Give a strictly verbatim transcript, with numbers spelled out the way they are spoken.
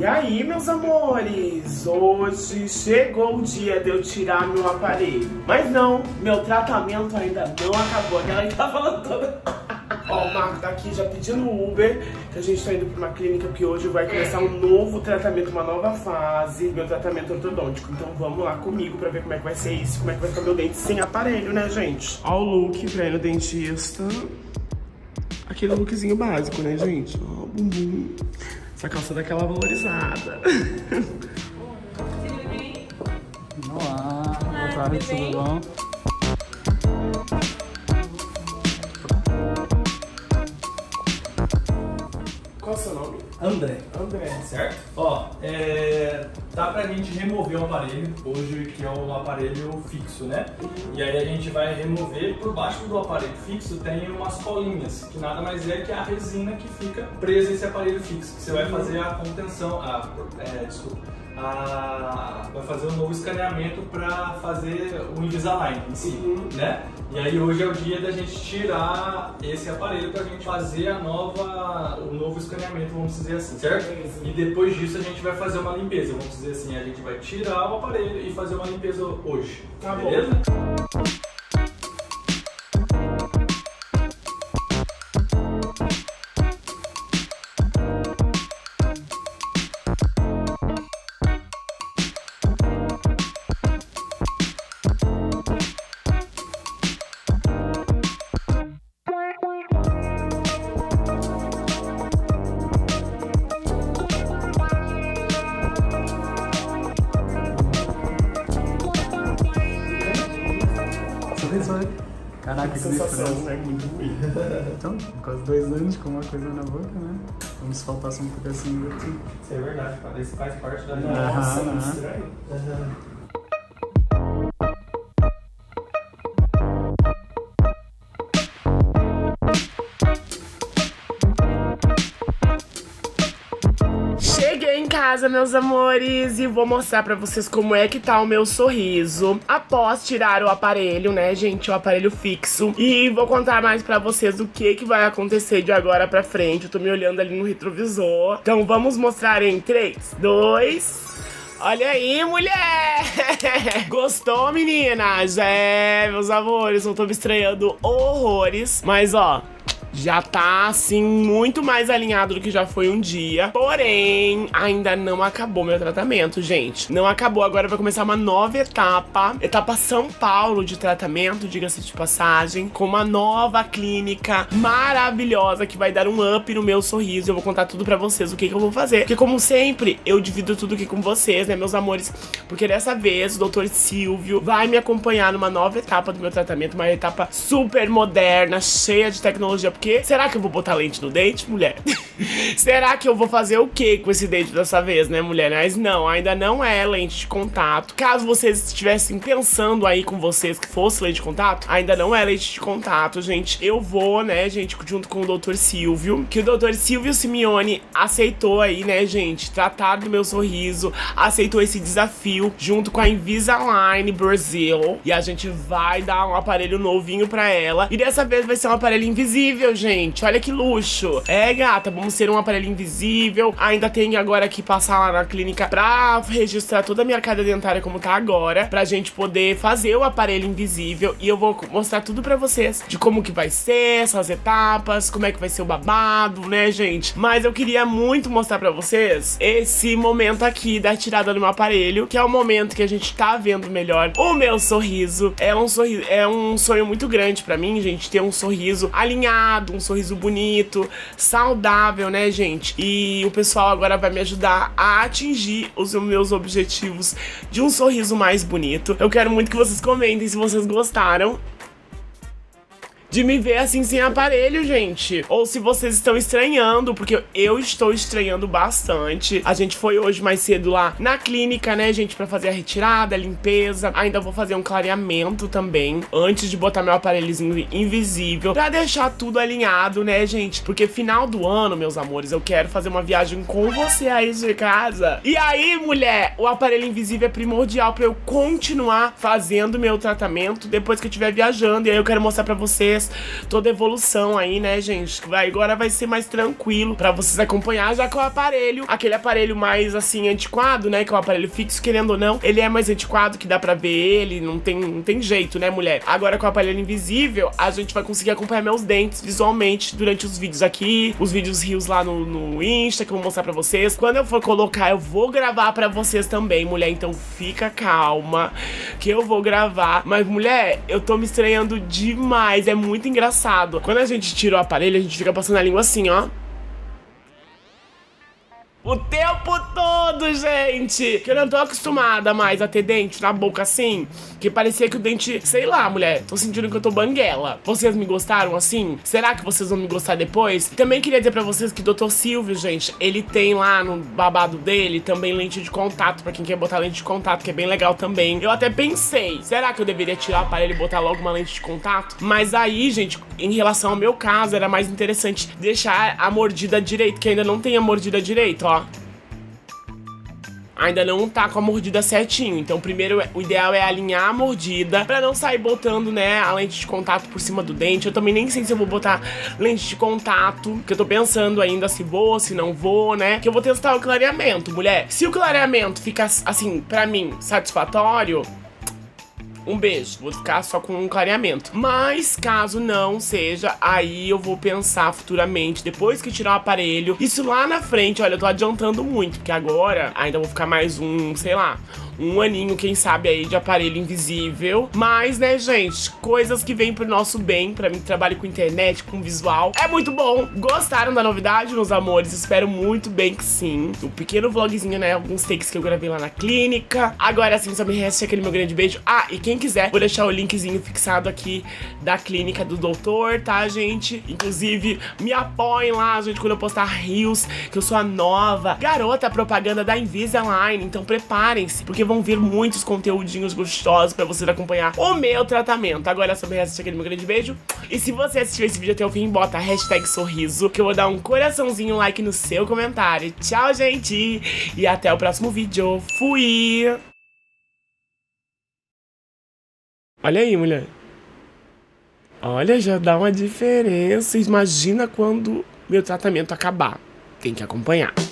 E aí, meus amores, hoje chegou o dia de eu tirar meu aparelho. Mas não, meu tratamento ainda não acabou, ela ainda tá falando toda... Ó, o Marco tá aqui já pedindo Uber, que a gente tá indo pra uma clínica, porque hoje vai começar um novo tratamento, uma nova fase, meu tratamento ortodôntico. Então vamos lá comigo pra ver como é que vai ser isso, como é que vai ficar meu dente sem aparelho, né, gente? Ó o look pra ir no dentista. Aquele lookzinho básico, né, gente? Ó, bumbum. Essa calça daquela valorizada. Olá, boa tarde, tudo bom? Qual é o seu nome? André. André, certo? Ó, é, dá pra gente remover um aparelho, hoje que é um aparelho fixo, né? E aí a gente vai remover, por baixo do aparelho fixo tem umas colinhas, que nada mais é que a resina que fica presa esse aparelho fixo, que você vai fazer a contenção, a, é, desculpa, a, vai fazer um novo escaneamento pra fazer o Invisalign em si, uhum. né? E aí hoje é o dia da gente tirar esse aparelho pra gente fazer a nova, o novo escaneamento, vamos dizer assim, certo? E depois disso a gente vai fazer uma limpeza, vamos dizer assim, a gente vai tirar o aparelho e fazer uma limpeza hoje, tá bom? Beleza? Caraca, que sensação, né? Muito ruim. Então, quase dois anos com uma coisa na boca, né? Vamos faltar só um pedacinho aqui. Isso é verdade, cara. Isso faz parte da minha vida. Nossa, é estranho. Uhum. Casa, meus amores, e vou mostrar pra vocês como é que tá o meu sorriso após tirar o aparelho, né, gente, o aparelho fixo. E vou contar mais pra vocês o que que vai acontecer de agora pra frente. Eu tô me olhando ali no retrovisor. Então vamos mostrar em três, dois... Olha aí, mulher! Gostou, meninas? É, meus amores, eu tô me estranhando horrores. Mas, ó... já tá, assim, muito mais alinhado do que já foi um dia. Porém, ainda não acabou meu tratamento, gente. Não acabou, agora vai começar uma nova etapa. Etapa São Paulo de tratamento, diga-se de passagem. Com uma nova clínica maravilhosa que vai dar um up no meu sorriso. Eu vou contar tudo pra vocês, o que que eu vou fazer. Porque, como sempre, eu divido tudo aqui com vocês, né, meus amores? Porque dessa vez, o doutor Silvio vai me acompanhar numa nova etapa do meu tratamento. Uma etapa super moderna, cheia de tecnologia. Porque será que eu vou botar lente no dente, mulher? Será que eu vou fazer o que com esse dente dessa vez, né, mulher? Mas não, ainda não é lente de contato. Caso vocês estivessem pensando aí com vocês que fosse lente de contato, ainda não é lente de contato, gente. Eu vou, né, gente, junto com o doutor Silvio, que o doutor Silvio Simeone aceitou aí, né, gente, tratar do meu sorriso, aceitou esse desafio junto com a Invisalign Brasil. E a gente vai dar um aparelho novinho pra ela. E dessa vez vai ser um aparelho invisível, gente, olha que luxo. É, gata, vamos ser um aparelho invisível. Ainda tem agora que passar lá na clínica pra registrar toda a minha arcada dentária como tá agora, pra gente poder fazer o aparelho invisível. E eu vou mostrar tudo pra vocês, de como que vai ser essas etapas, como é que vai ser o babado, né, gente? Mas eu queria muito mostrar pra vocês esse momento aqui da tirada do meu aparelho, que é o momento que a gente tá vendo melhor o meu sorriso. É um sorriso, é um sonho muito grande pra mim, gente, ter um sorriso alinhado, um sorriso bonito, saudável, né, gente? E o pessoal agora vai me ajudar a atingir os meus objetivos de um sorriso mais bonito. Eu quero muito que vocês comentem se vocês gostaram de me ver assim sem aparelho, gente. Ou se vocês estão estranhando, porque eu estou estranhando bastante. A gente foi hoje mais cedo lá na clínica, né, gente, pra fazer a retirada, a limpeza. Ainda vou fazer um clareamento também, antes de botar meu aparelhozinho invisível, pra deixar tudo alinhado, né, gente? Porque final do ano, meus amores, eu quero fazer uma viagem com você aí de casa. E aí, mulher, o aparelho invisível é primordial pra eu continuar fazendo meu tratamento depois que eu estiver viajando. E aí eu quero mostrar pra vocês dias, toda evolução aí, né, gente? Vai, agora vai ser mais tranquilo pra vocês acompanhar, já que o aparelho, aquele aparelho mais, assim, antiquado, né, que é um aparelho fixo, querendo ou não, ele é mais antiquado, que dá pra ver ele, não tem, não tem jeito, né, mulher? Agora com o aparelho invisível, a gente vai conseguir acompanhar meus dentes visualmente durante os vídeos aqui, os vídeos rios lá no, no Insta, que eu vou mostrar pra vocês. Quando eu for colocar, eu vou gravar pra vocês também, mulher, então fica calma, que eu vou gravar. Mas, mulher, eu tô me estranhando demais, é muito engraçado. Quando a gente tira o aparelho, a gente fica passando a língua assim, ó, o tempo todo, gente. Que eu não tô acostumada mais a ter dente na boca assim, que parecia que o dente, sei lá, mulher, tô sentindo que eu tô banguela. Vocês me gostaram assim? Será que vocês vão me gostar depois? Também queria dizer pra vocês que o doutor Silvio, gente, ele tem lá no babado dele também lente de contato, pra quem quer botar lente de contato, que é bem legal também. Eu até pensei, será que eu deveria tirar o aparelho e botar logo uma lente de contato? Mas aí, gente, em relação ao meu caso, era mais interessante deixar a mordida direita, que ainda não tem a mordida direita, ó. Ainda não tá com a mordida certinho. Então primeiro o ideal é alinhar a mordida, pra não sair botando, né, a lente de contato por cima do dente. Eu também nem sei se eu vou botar lente de contato, porque eu tô pensando ainda se vou, se não vou, né, que eu vou testar o clareamento, mulher. Se o clareamento ficar, assim, pra mim, satisfatório, um beijo, vou ficar só com um clareamento. Mas caso não seja, aí eu vou pensar futuramente, depois que tirar o aparelho, isso lá na frente. Olha, eu tô adiantando muito, porque agora ainda vou ficar mais um, sei lá, um aninho, quem sabe aí, de aparelho invisível. Mas, né, gente, coisas que vêm pro nosso bem, pra mim que trabalho com internet, com visual, é muito bom. Gostaram da novidade, meus amores? Espero muito bem que sim. O pequeno vlogzinho, né, alguns takes que eu gravei lá na clínica. Agora sim, só me resta aquele meu grande beijo. Ah, e quem quiser, vou deixar o linkzinho fixado aqui da clínica do doutor, tá, gente? Inclusive, me apoiem lá, gente, quando eu postar reels, que eu sou a nova garota propaganda da Invisalign. Então preparem-se, porque vão vir muitos conteúdinhos gostosos pra vocês acompanhar o meu tratamento. Agora é sobre reassistir aquele meu grande beijo. E se você assistiu esse vídeo até o fim, bota a hashtag sorriso, que eu vou dar um coraçãozinho, um like no seu comentário. Tchau, gente! E até o próximo vídeo. Fui! Olha aí, mulher. Olha, já dá uma diferença. Imagina quando meu tratamento acabar. Tem que acompanhar.